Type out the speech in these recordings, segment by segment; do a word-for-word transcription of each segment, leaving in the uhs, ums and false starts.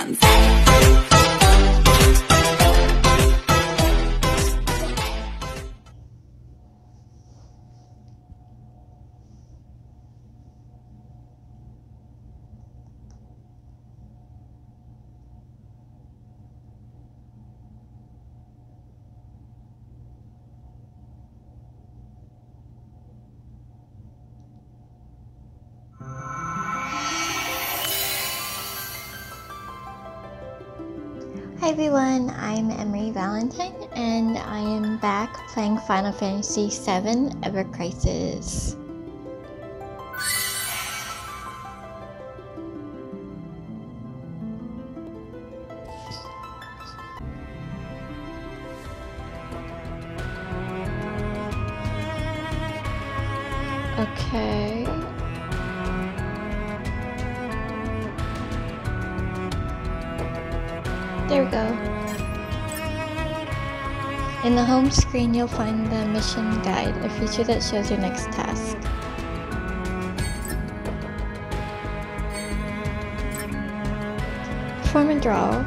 fans. Hi everyone, I'm Emery Valentine and I am back playing Final Fantasy seven Ever Crisis. Okay. There we go. In the home screen, you'll find the mission guide, a feature that shows your next task. Perform a draw.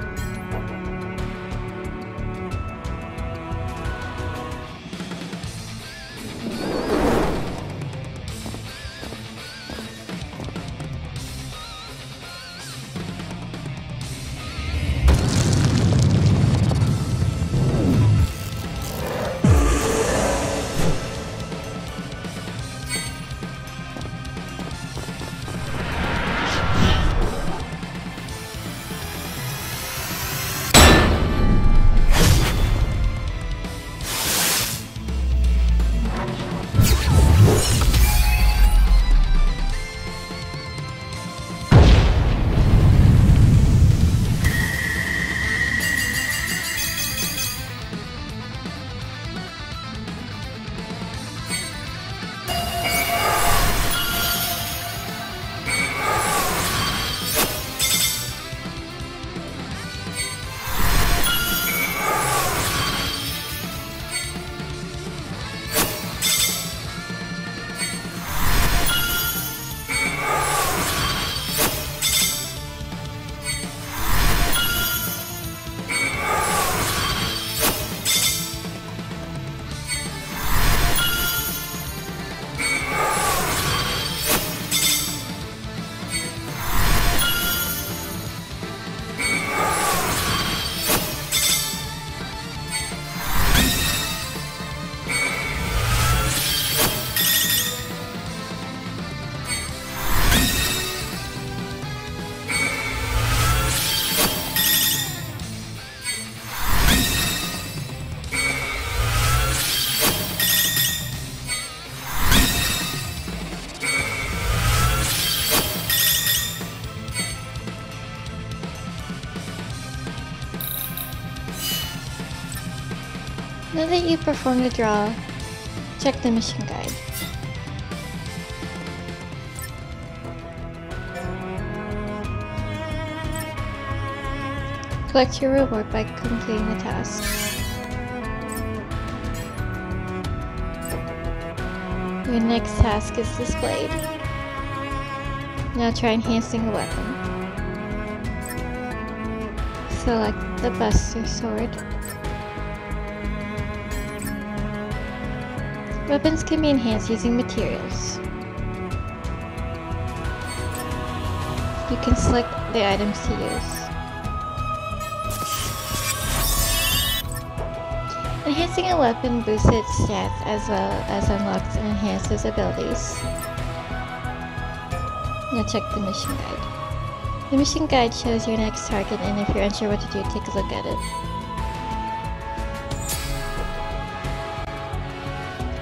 Now that you perform the draw, check the mission guide. Collect your reward by completing the task. Your next task is displayed. Now try enhancing a weapon. Select the Buster Sword. Weapons can be enhanced using materials. You can select the items to use. Enhancing a weapon boosts its stats as well as unlocks and enhances abilities. Now check the mission guide. The mission guide shows your next target, and if you're unsure what to do, take a look at it.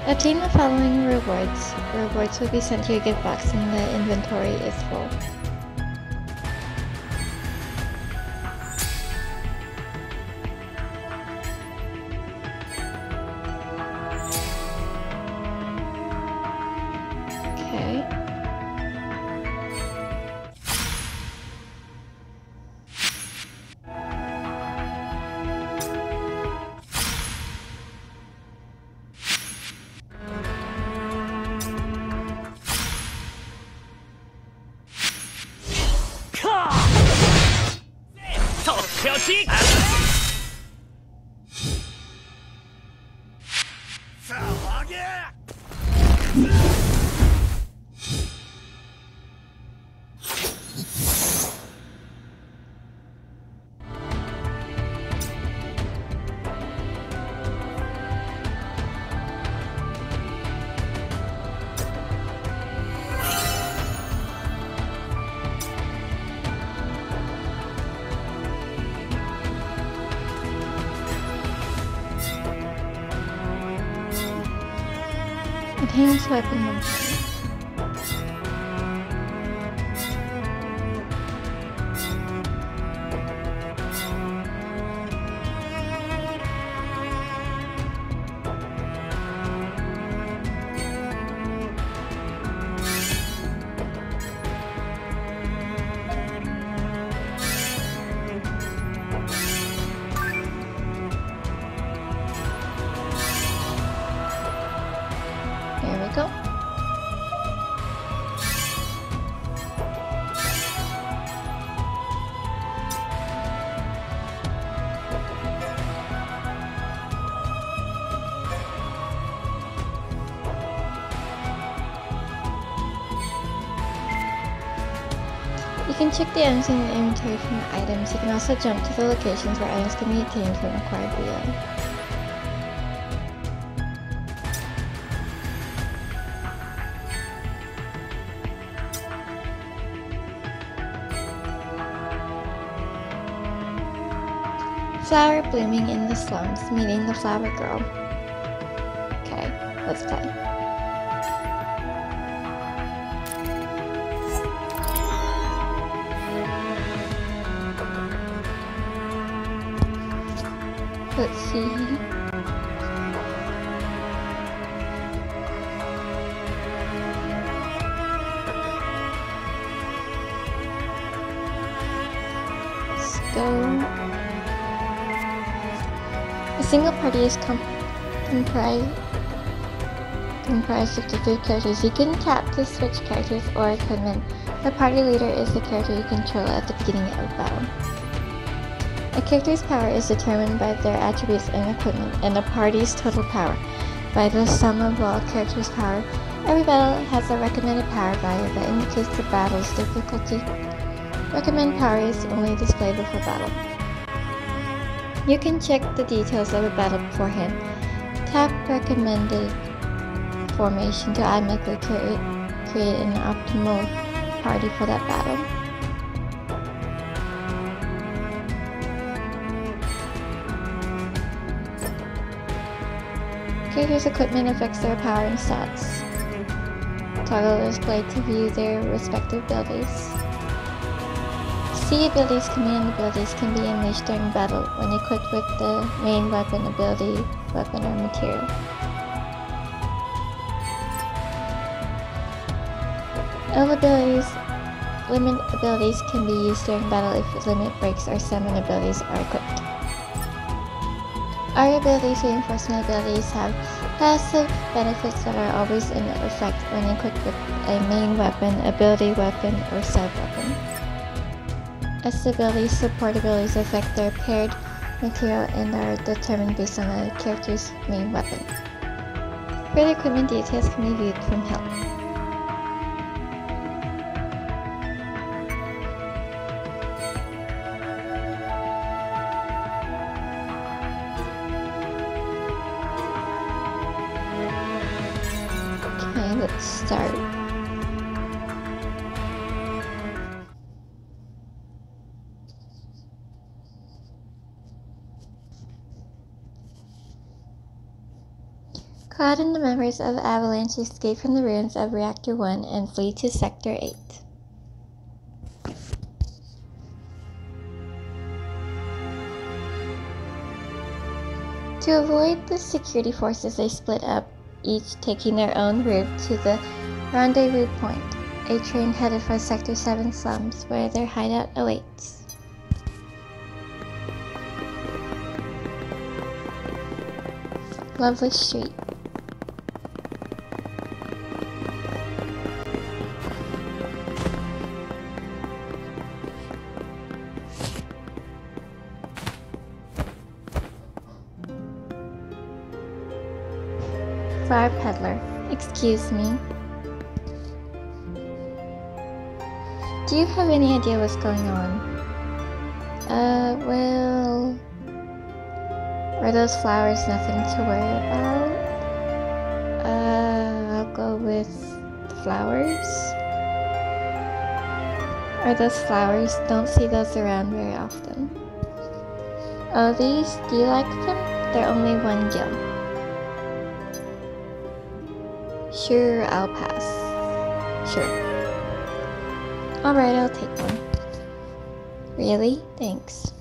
Obtain the following rewards. Rewards will be sent to your gift box when the inventory is full. Weapon number. Check the items in the inventory from the items. You can also jump to the locations where items can be obtained from acquired V O. Flower blooming in the slums, meeting the flower girl. Okay, let's play. Let's see. Let's go. A single party is comp comprised comprised of the three characters. You can tap to switch characters or equipment. The party leader is the character you control at the beginning of a battle. A character's power is determined by their attributes and equipment, and a party's total power by the sum of all characters' power. Every battle has a recommended power value that indicates the battle's difficulty. Recommend power is only displayed before battle. You can check the details of a battle beforehand. Tap recommended formation to automatically create, create an optimal party for that battle. Characters' equipment affects their power and stats. Toggle is played to view their respective abilities. C abilities, command abilities can be unleashed during battle when equipped with the main weapon, ability, weapon, or material. L abilities, limit abilities can be used during battle if limit breaks or summon abilities are equipped. Our abilities, reinforcement abilities, have passive benefits that are always in effect when equipped with a main weapon, ability weapon, or sub-weapon. S abilities, support abilities affect their paired material and are determined based on the character's main weapon. Further equipment details can be viewed from help. Cloud and the members of Avalanche escape from the ruins of Reactor one and flee to Sector eight. To avoid the security forces, they split up, each taking their own route to the rendezvous point, a train headed for Sector seven slums, where their hideout awaits. Loveless Street. for our peddler. Excuse me. Do you have any idea what's going on? Uh, well... Are those flowers nothing to worry about? Uh, I'll go with the flowers. Are those flowers? Don't see those around very often. Oh, these? Do you like them? They're only one gil. Sure, I'll pass. Sure. Alright, I'll take one. Really? Thanks.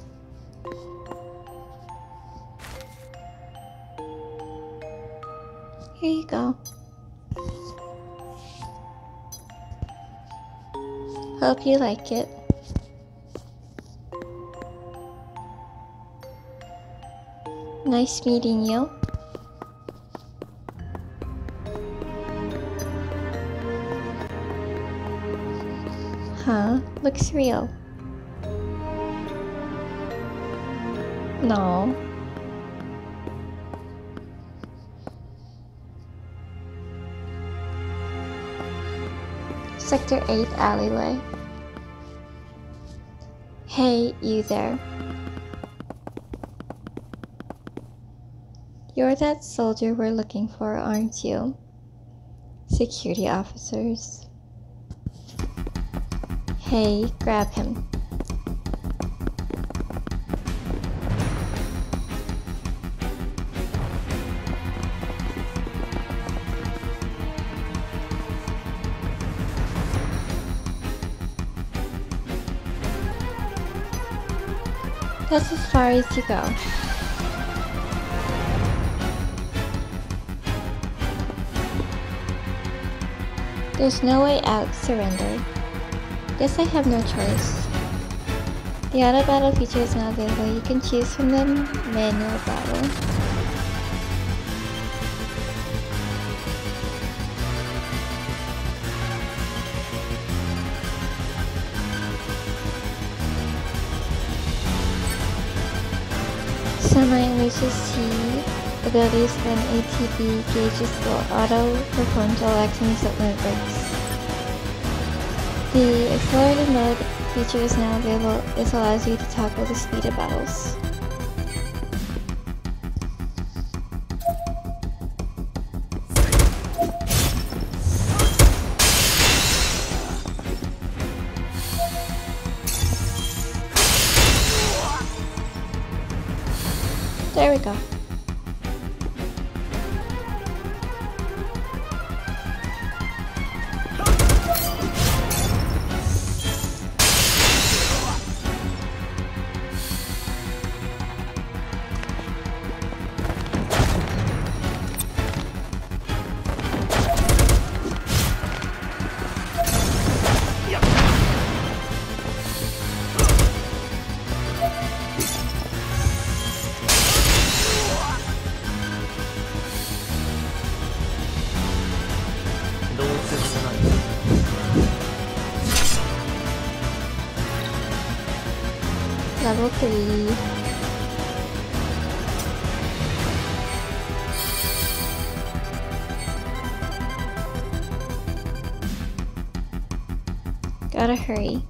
Here you go. Hope you like it. Nice meeting you. Huh? Looks real. No. Sector eight alleyway. Hey, you there. You're that soldier we're looking for, aren't you? Security officers. Hey, grab him. That's as far as you go. There's no way out, surrender. Guess I have no choice. The auto battle feature is now available. You can choose from the manual battle. Sunlight reaches T, abilities then A T B, gauges will auto perform all actions that limit breaks. The accelerated mode feature is now available. This allows you to toggle the speed of battles. There we go. Level three. Gotta hurry.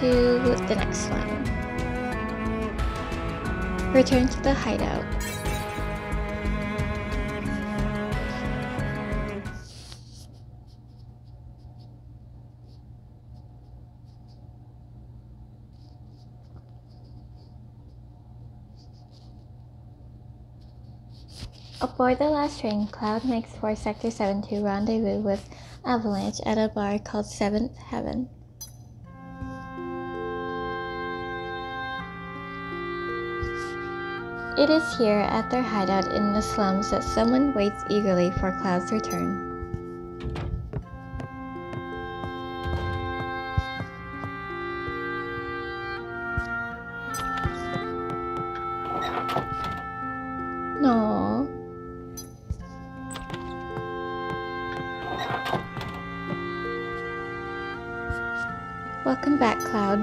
To the next one. Return to the hideout. Aboard the last train, Cloud makes for Sector seven to rendezvous with Avalanche at a bar called Seventh Heaven. It is here, at their hideout in the slums, that someone waits eagerly for Cloud's return. Welcome back, Cloud.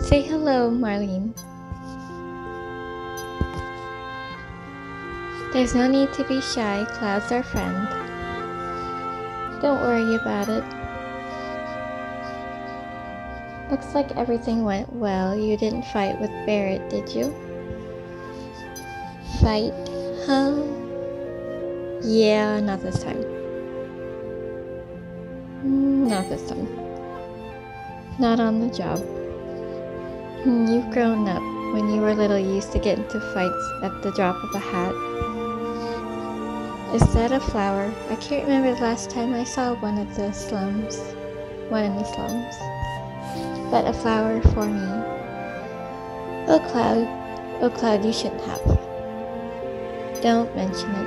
Say hello, Marlene. There's no need to be shy, Cloud's our friend. Don't worry about it. Looks like everything went well. You didn't fight with Barret, did you? Fight? Huh? Yeah, not this time. Not this time. Not on the job. You've grown up. When you were little, you used to get into fights at the drop of a hat. Is that a flower? I can't remember the last time I saw one of the slums. One in the slums. But a flower for me. Oh, Cloud. Oh, Cloud, you shouldn't have. Don't mention it.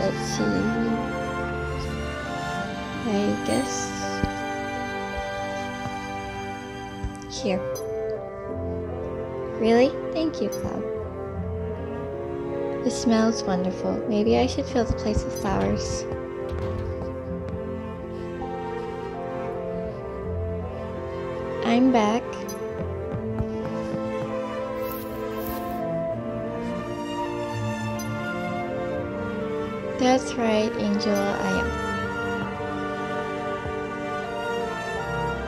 Let's see. I guess... Here. Really? Thank you, Cloud. It smells wonderful. Maybe I should fill the place with flowers. I'm back. That's right, Angel, I am.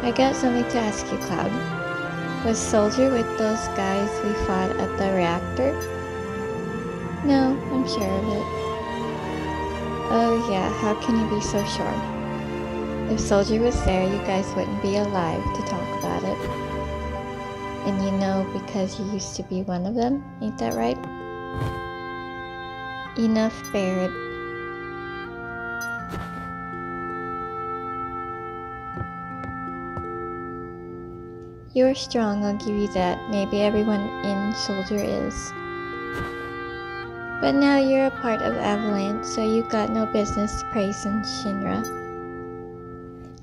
I got something to ask you, Cloud. Was Soldier with those guys we fought at the reactor? No, I'm sure of it. Oh yeah, how can you be so sure? If Soldier was there, you guys wouldn't be alive to talk about it. And you know because you used to be one of them, ain't that right? Enough, Barret. You're strong, I'll give you that. Maybe everyone in Soldier is. But now you're a part of Avalanche, so you got no business praising Shinra.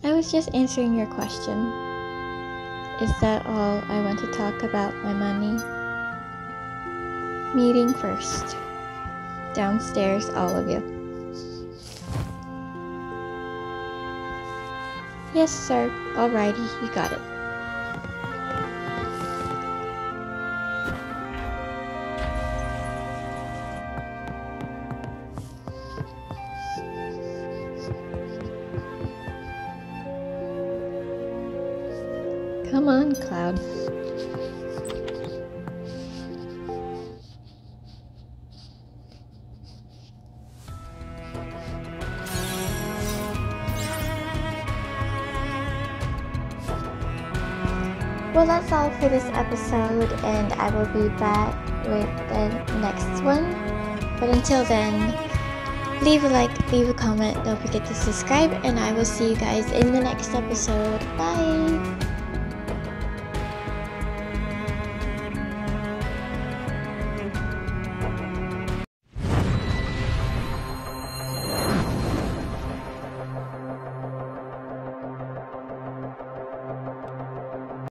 I was just answering your question. Is that all I want to talk about, my money? Meeting first. Downstairs, all of you. Yes, sir. Alrighty, you got it. Come on, Cloud. Well, that's all for this episode, and I will be back with the next one. But until then, leave a like, leave a comment, don't forget to subscribe, and I will see you guys in the next episode. Bye!